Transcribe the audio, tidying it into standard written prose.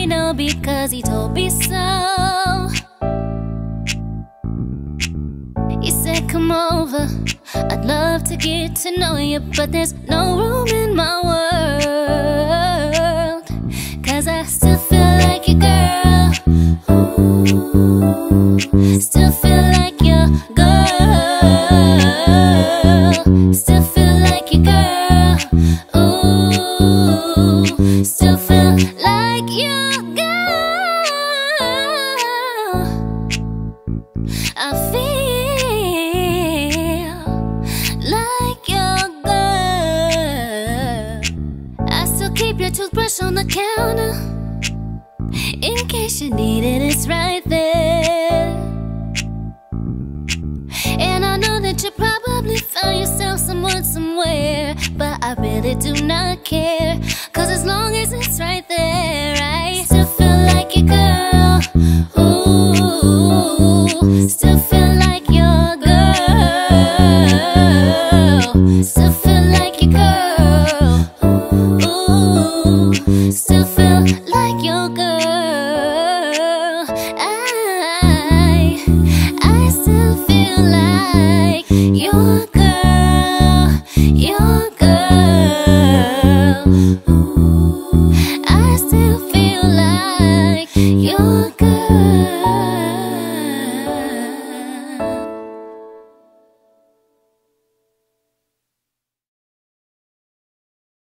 I know because he told me so. He said, come over, I'd love to get to know you, but there's no room in my world, 'cause I still feel like your girl. Ooh, still feel like your girl. Still feel like your girl. Ooh, still feel like your girl. I feel like your girl. I still keep your toothbrush on the counter, in case you need it, it's right there. And I know that you probably found yourself someone somewhere, but I really do not care, 'cause as long as it's right there, I still feel like your girl. Ooh, still feel like your girl. Still